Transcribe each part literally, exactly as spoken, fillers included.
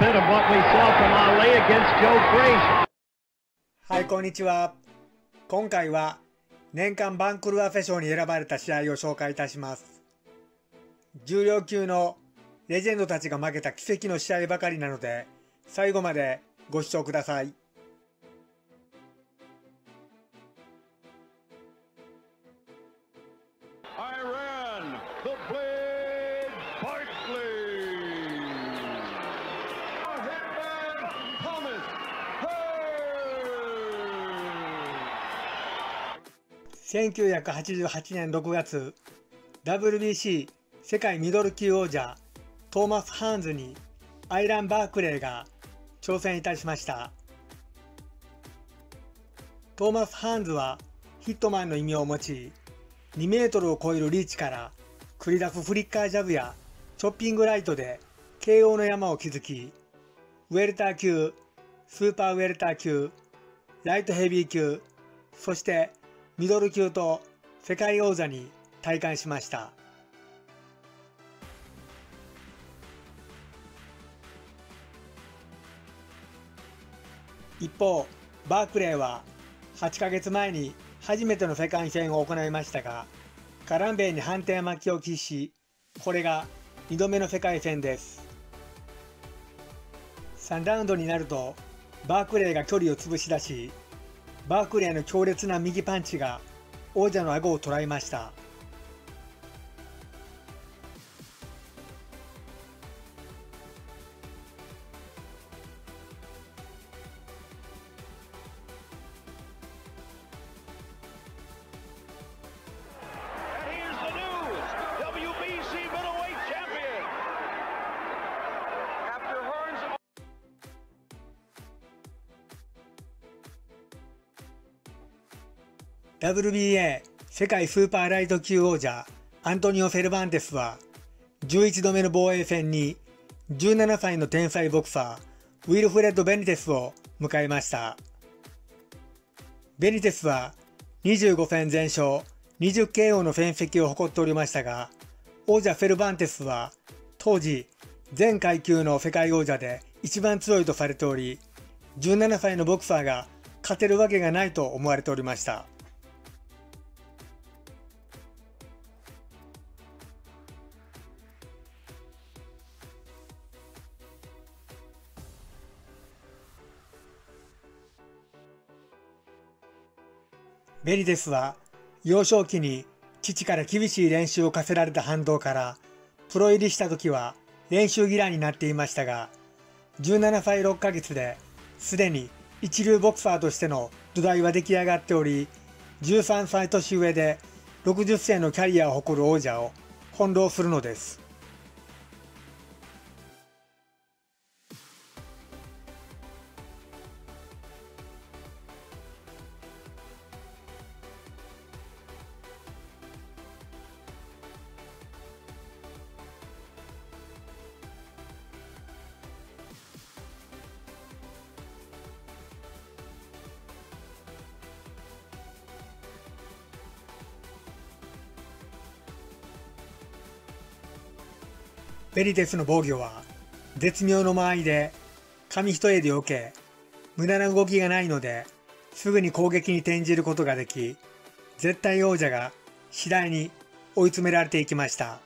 bit of what we saw from Ali against Joe Frazier. はい、こんにちは。今回は年間バンクルアフェ賞に選ばれた試合を紹介いたします。重量級のレジェンドたちが負けた奇跡の試合ばかりなので、最後までご視聴ください。せんきゅうひゃくはちじゅうはちねんろくがつ、ダブリュービーシー 世界ミドル級王者トーマス・ハーンズにアイラン・バークレーが挑戦いたしました。トーマス・ハーンズはヒットマンの異名を持ち、にメートルを超えるリーチから繰り出すフリッカージャブやチョッピングライトで ケーオー の山を築き、ウェルター級、スーパーウェルター級、ライトヘビー級、そしてミドル級と世界王座に戴冠しました。一方、バークレーははちかげつまえに初めての世界戦を行いましたが、カランベイに判定負けを喫し、これがにどめの世界戦です。さんラウンドになると、バークレーが距離を潰し出し、バークレーの強烈な右パンチが王者の顎を捉えました。ダブリュービーエー 世界スーパーライト級王者アントニオ・セルバンテスはじゅういちどめの防衛戦にじゅうななさいの天才ボクサーウィルフレッド・ベニテスを迎えました。ベニテスはにじゅうごせんぜんしょう にじゅうケーオー の戦績を誇っておりましたが、王者セルバンテスは当時全階級の世界王者で一番強いとされており、じゅうななさいのボクサーが勝てるわけがないと思われておりました。ベニテスは幼少期に父から厳しい練習を課せられた反動からプロ入りした時は練習嫌いになっていましたが、じゅうななさいろっかげつですでに一流ボクサーとしての土台は出来上がっており、じゅうさんさいとしうえでろくじゅっせんのキャリアを誇る王者を翻弄するのです。ベニテスの防御は絶妙の間合いで紙一重で避け、無駄な動きがないのですぐに攻撃に転じることができ、絶対王者が次第に追い詰められていきました。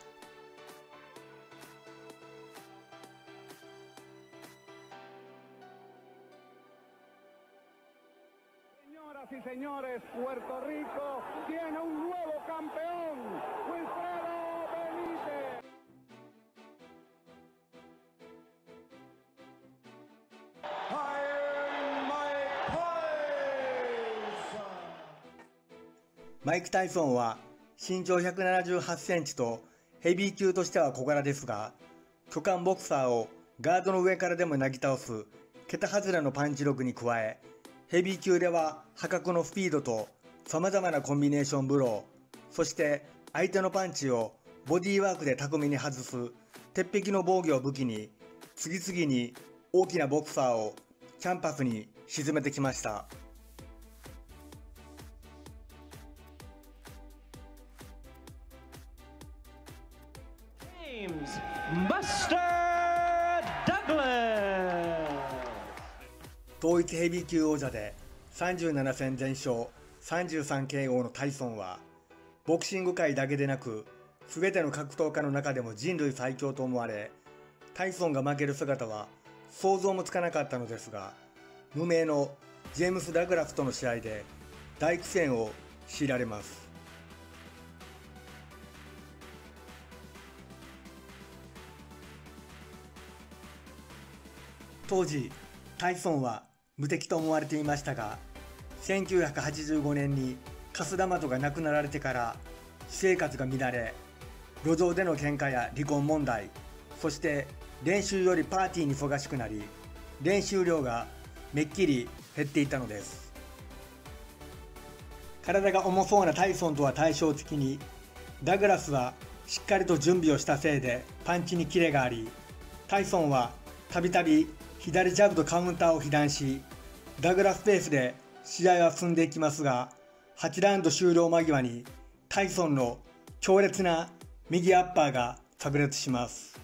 マイク・タイソンは身長ひゃくななじゅうはちセンチとヘビー級としては小柄ですが、巨漢ボクサーをガードの上からでもなぎ倒す桁外れのパンチ力に加え、ヘビー級では破格のスピードとさまざまなコンビネーションブロー、そして相手のパンチをボディーワークで巧みに外す鉄壁の防御を武器に、次々に大きなボクサーをキャンパスに沈めてきました。バスター・ダグラス統一ヘビー級王者でさんじゅうなな戦全勝、さんじゅうさんケーオー のタイソンは、ボクシング界だけでなく、すべての格闘家の中でも人類最強と思われ、タイソンが負ける姿は想像もつかなかったのですが、無名のジェームス・ダグラスとの試合で大苦戦を強いられます。当時、タイソンは無敵と思われていましたが、せんきゅうひゃくはちじゅうごねんにカスダマトが亡くなられてから私生活が乱れ、路上での喧嘩や離婚問題、そして練習よりパーティーに忙しくなり、練習量がめっきり減っていたのです。体が重そうなタイソンとは対照的に、ダグラスはしっかりと準備をしたせいでパンチにキレがあり、タイソンはたびたび左ジャブとカウンターを被弾し、ダグラスペースで試合は進んでいきますが、はちラウンド終了間際にタイソンの強烈な右アッパーが炸裂します。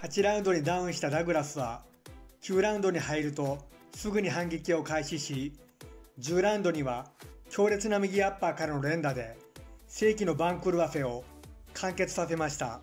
はちラウンドにダウンしたダグラスはきゅうラウンドに入るとすぐに反撃を開始し、じゅうラウンドには強烈な右アッパーからの連打で世紀の番狂わせを完結させました。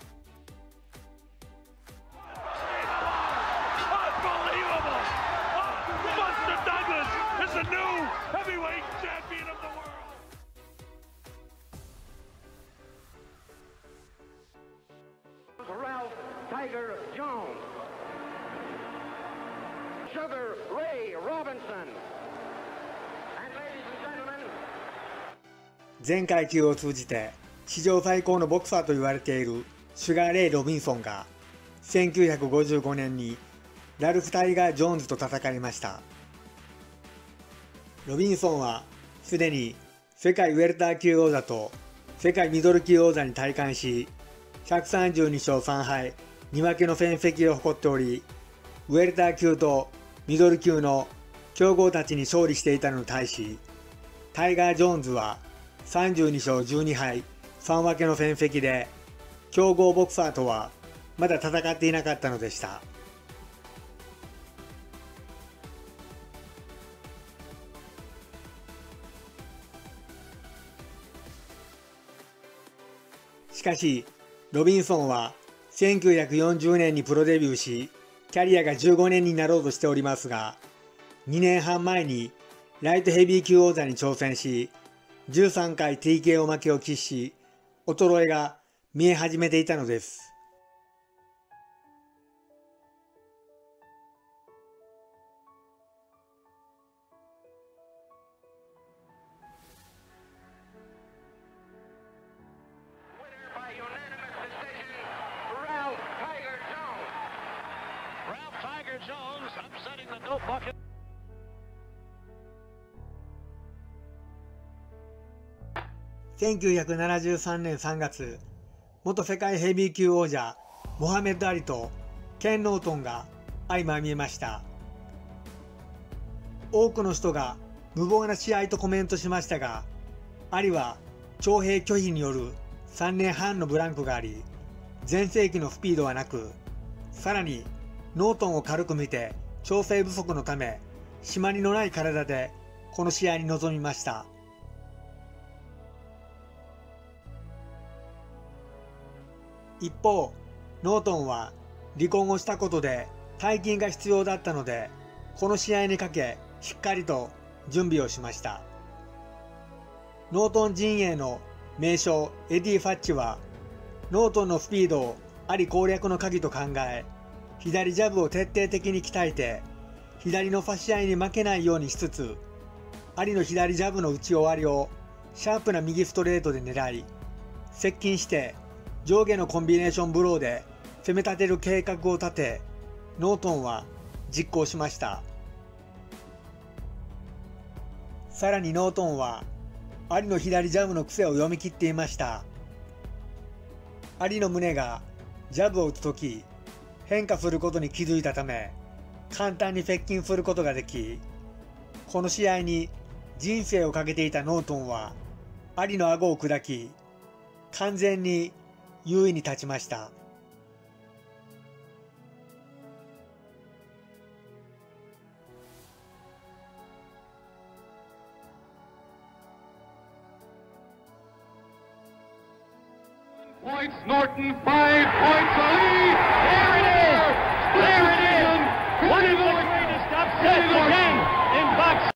全階級を通じて史上最高のボクサーと言われているシュガー・レイ・ロビンソンがせんきゅうひゃくごじゅうごねんにラルフ・タイガー・ジョーンズと戦いました。ロビンソンはすでに世界ウェルター級王者と世界ミドル級王者に戴冠し、ひゃくさんじゅうにしょうさんはいに負けの戦績を誇っており、ウェルター級とミドル級の強豪たちに勝利していたのに対し、タイガー・ジョーンズはさんじゅうにしょうじゅうにはいさん分けの戦績で強豪ボクサーとはまだ戦っていなかったのでした。しかしロビンソンはせんきゅうひゃくよんじゅうねんにプロデビューし、キャリアがじゅうごねんになろうとしておりますが、にねんはんまえにライトヘビー級王座に挑戦し、じゅうさんかい ティーケーオー 負けを喫し、衰えが見え始めていたのです。せんきゅうひゃくななじゅうさんねんさんがつ、元世界ヘビー級王者モハメッド・アリとケン・ノートンが相まみえました。多くの人が無謀な試合とコメントしましたが、アリは徴兵拒否によるさんねんはんのブランクがあり、全盛期のスピードはなく、さらにノートンを軽く見て調整不足のため、締まりのない体でこの試合に臨みました。一方、ノートンは離婚をしたことで大金が必要だったので、この試合にかけしっかりと準備をしました。ノートン陣営の名将エディ・ファッチはノートンのスピードをアリ攻略の鍵と考え、左ジャブを徹底的に鍛えて左のファシアに負けないようにしつつ、アリの左ジャブの打ち終わりをシャープな右ストレートで狙い、接近して上下のコンビネーションブローで攻め立てる計画を立て、ノートンは実行しました。さらにノートンはアリの左ジャブの癖を読み切っていました。アリの胸がジャブを打つとき変化することに気づいたため、簡単に接近することができ、この試合に人生をかけていたノートンは、アリの顎を砕き、完全に優位に立ちました。Points, Norton, five points, Ali!